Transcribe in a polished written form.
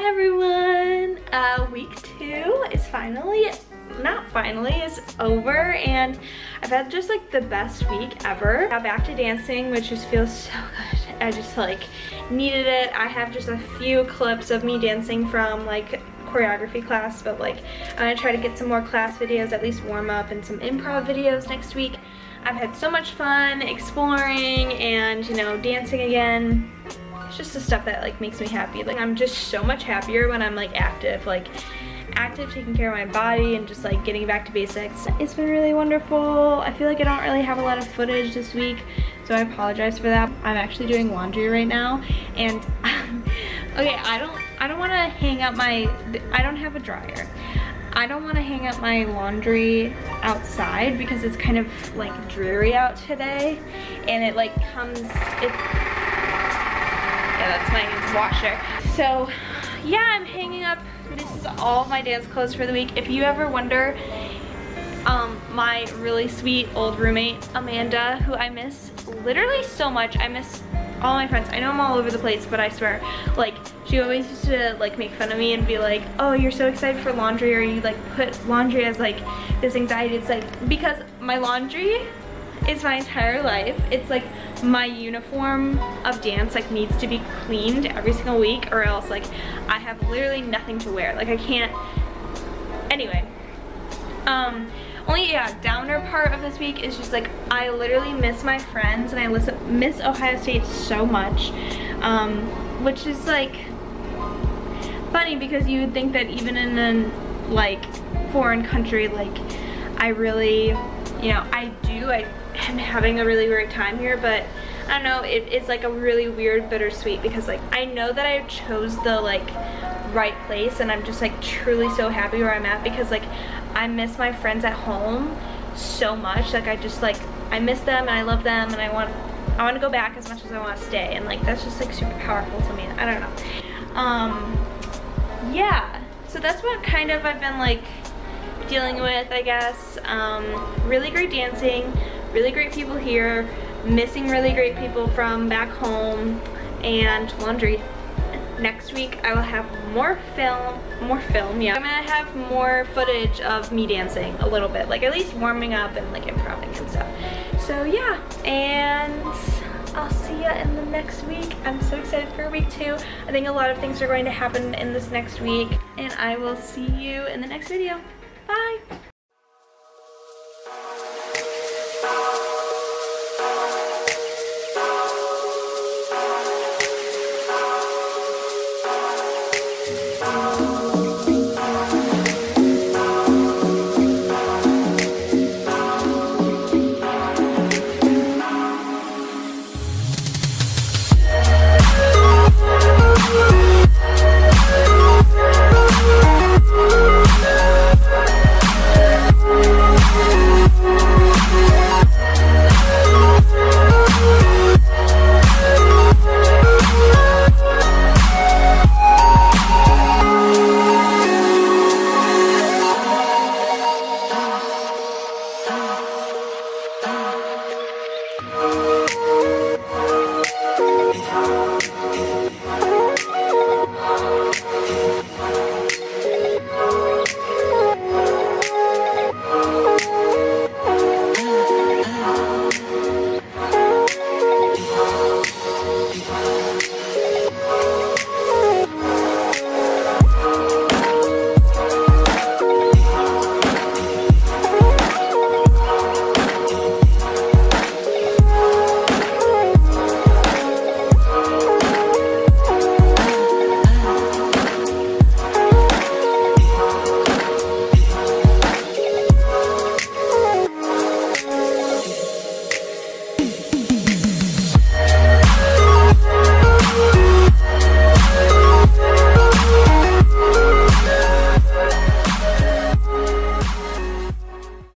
Hi everyone! Week 2 is it's over, and I've had just like the best week ever. Got back to dancing, which just feels so good. I just like needed it. I have just a few clips of me dancing from like choreography class, but like I'm gonna try to get some more class videos, at least warm up, and some improv videos next week. I've had so much fun exploring and, you know, dancing again. It's just the stuff that like makes me happy. Like I'm just so much happier when I'm like active, taking care of my body and just like getting back to basics. It's been really wonderful. I feel like I don't really have a lot of footage this week, so I apologize for that. I'm actually doing laundry right now, and okay, I don't want to hang up my, I don't have a dryer. I don't want to hang up my laundry outside because it's kind of like dreary out today, and it like comes, yeah, that's my washer. So yeah, I'm hanging up, this is all my dance clothes for the week. If you ever wonder, my really sweet old roommate, Amanda, who I miss literally so much. I miss all my friends. I know I'm all over the place, but I swear, like, she always used to like make fun of me and be like, oh, you're so excited for laundry, or you like put laundry as like this anxiety. It's like, because my laundry, it's my entire life. It's like my uniform of dance like needs to be cleaned every single week, or else like I have literally nothing to wear. Like I can't, anyway. Only, yeah, downer part of this week is just like I literally miss my friends, and I miss Ohio State so much, which is like funny because you would think that even in a like foreign country, like I really, you know, I am having a really weird time here, but I don't know, it's like a really weird bittersweet because like I know that I chose the like right place, and I'm just like truly so happy where I'm at because like I miss my friends at home so much. Like I just like, I miss them and I love them, and I want to go back as much as I want to stay, and like that's just like super powerful to me. I don't know. Yeah, so that's what kind of I've been like dealing with, I guess. Really great dancing, really great people here, missing really great people from back home, and laundry. Next week I will have more film, yeah. I'm gonna have more footage of me dancing a little bit, like at least warming up and like improvising and stuff. So yeah, and I'll see ya in the next week. I'm so excited for week 2. I think a lot of things are going to happen in this next week, and I will see you in the next video. Bye.